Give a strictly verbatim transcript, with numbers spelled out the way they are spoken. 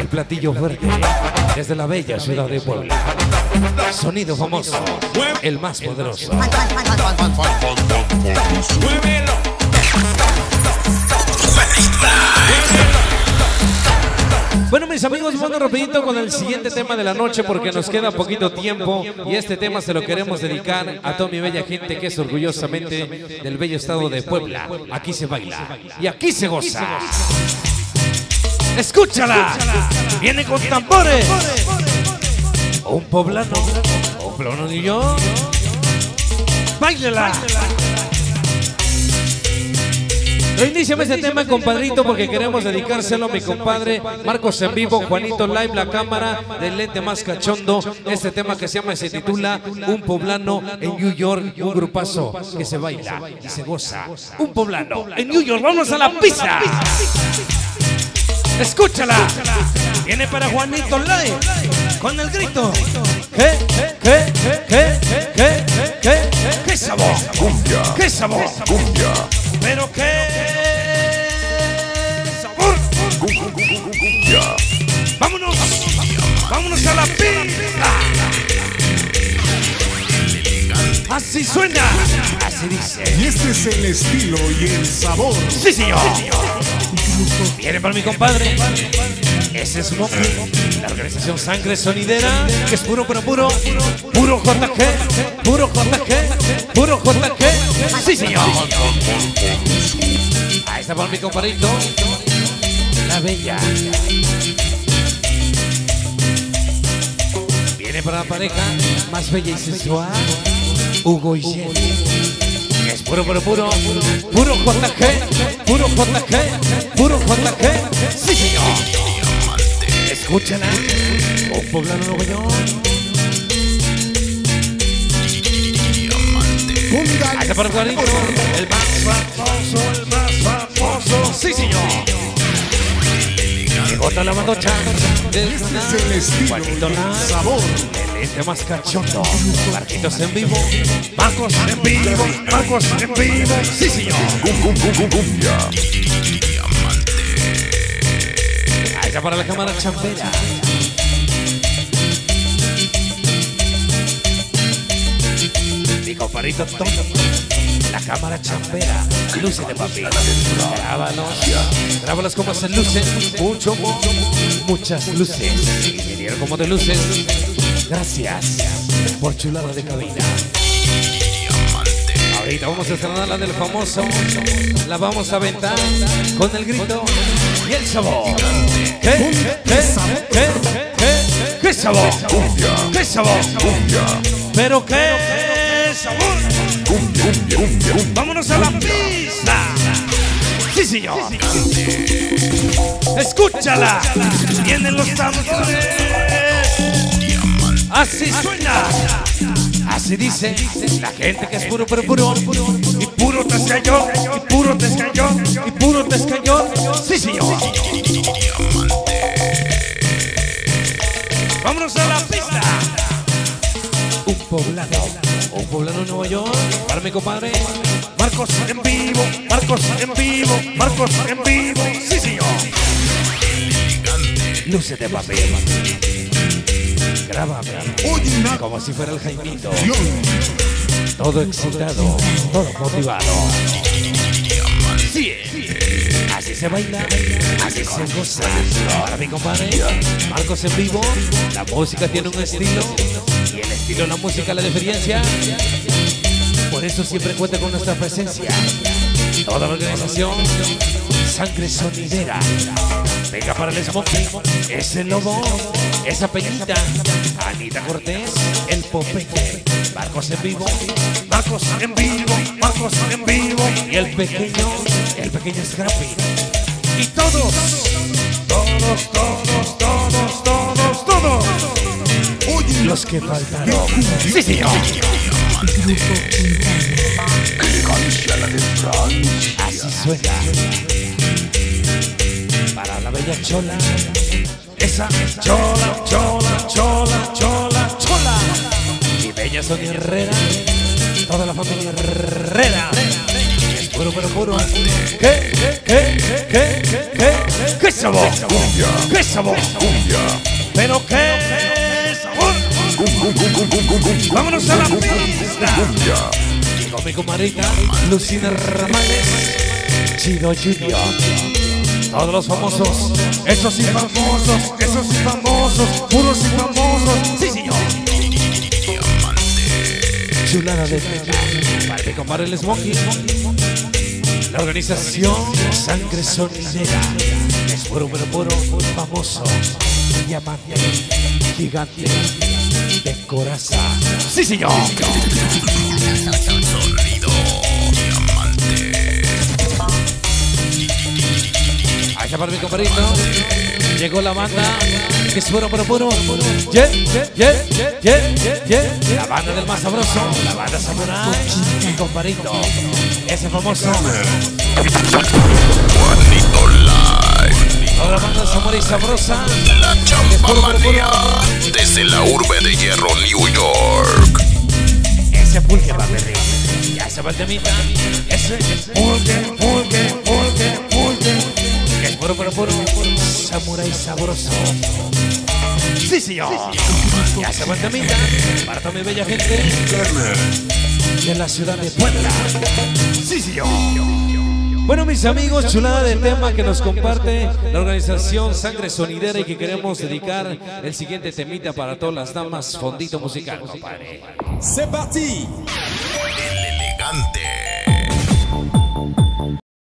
el platillo fuerte desde la bella ciudad de Puebla. Sonido famoso, el más poderoso. ¡Muévelo! Bueno, mis amigos, vamos rapidito con el siguiente tema de la noche porque nos queda poquito tiempo y este tema se lo queremos dedicar a toda mi bella gente que es orgullosamente del bello estado de Puebla. Aquí se baila y aquí se goza. ¡Escúchala! ¡Viene con tambores! Un poblano, un poblano y yo. ¡Báilela! Reiníciame ese tema, compadrito, porque queremos dedicárselo a mi compadre Marcos en vivo, Juanito Live, la cámara del lente más cachondo. Este tema que se llama, se titula Un poblano en New York, un grupazo que se baila y se goza. Un poblano en New York, vamos a la pizza. Escúchala. Viene para Juanito Live con el grito. ¿Qué? ¿Qué? ¿Qué? ¿Qué? ¿Qué? ¿Qué sabor? Cumbia. ¿Qué sabor? Cumbia. Pero qué sabor. Vámonos, vámonos a la pista. Así suena, así dice. Y este es el estilo y el sabor. Sí, señor. Viene para mi compadre. Ese es Mopi, la organización Sangre Sonidera, que es puro, pero puro, puro J G, puro J G, puro J G, sí señor. Ahí está para mi compadrito, la bella. Viene para la pareja más bella y sensual, Hugo y Jenny. Es puro, pero puro, puro J G, puro J G, puro J G, sí señor. Escúchala, un poblano Nueva York. Ahí está para el cuadrito, el más famoso, el más famoso, sí señor. Llegó hasta la madocha, desde Juanito Live, sabor. El lente más cachondo, Marquitos en vivo, Marcos en vivo, Marcos en vivo, sí señor. Ahí está para la cámara chambera. Mi compadrito Tom, la cámara chambera, luce de papi. Grábalos, grábalos como se lucen, mucho, mucho, muchas luces. Ingeniero, como te luces. Gracias por chulada de cabina. Ahorita vamos a estrenar la del famoso. La vamos a aventar con el grito y el sabor. ¿Qué? ¿Qué? ¿Qué? ¿Qué? ¿Qué sabor? Cumbia. ¿Qué sabor? Cumbia. ¿Pero qué sabor? Cumbia, cumbia, cumbia, cumbia. ¡Vámonos a la pista! ¡Sí, señor! ¡Escúchala! ¡Vienen los tambores! Así suena, así dice la gente que es puro pero puro y puro tezcayón, y puro tezcayón, y puro tezcayón, sí señor. Vámonos a la pista. Un poblano, un poblano en Nueva York, para mi compadre Marcos en vivo, Marcos en vivo, Marcos en vivo, sí señor. Lúcete papi. Grábame como si fuera el Jaimito. Todo excitado, todo motivado. Sí, así se baila, así se goza. Para mi compadre, Marcos en vivo. La música tiene un estilo y el estilo, la música, la diferencia. Por eso siempre cuenta con nuestra presencia. Toda la organización Sangre Sonidera. Venga para el Smokey, ese lobo, esa peñita, Anita Cortés, el Popete, Marcos en vivo, Marcos en vivo, Marcos en vivo, y el pequeño, el pequeño Scrappy. Y todos, todos, todos, todos, todos, todos, los que faltaron. Sí, señor. Así suena. Para la bella chola. Esa chola, chola, chola, chola, chola. Mi bella Sonia Herrera. Toda la familia Herrera. Es puro, pero puro. ¿Qué? ¿Qué? ¿Qué? ¿Qué? ¿Qué? qué sabor, qué sabor, pero qué sabor. Vámonos a la pista. Llegó mi comadrita Lucina Ramales, Chido Junior, todos los famosos, esos y famosos, esos y famosos, puros y famosos, sí señor. Chulana de para que comare el Smokey. La organización Sangre Sonidera es puro, puro, puro, famoso, diamante, gigante de coraza. Sí señor. Sonido diamante. Allá para mi compadrito llegó la banda que es puro, puro, puro. Yeah, yeah, yeah, yeah, yeah, yeah. La banda del más sabroso, la banda Samurai. Mi compadrito, ese famoso Juanito Live. Toda la banda de Zamora y Sabrosa. La champamanía desde la urbe de hierro, New York. Ese pulque va a perder. Ya se va el temita. Ese pulque, pulque, pulque, pulque. El puro, puro, puro, Samurái sabroso. Sí, señor. Ya se cuenta mi para toda mi bella gente de la ciudad de Puebla. Sí, señor. Bueno, mis amigos, chulada de tema que nos comparte la organización Sangre Sonidera y que queremos dedicar el siguiente temita para todas las damas. Fondito musical, compadre. C'est parti. El elegante.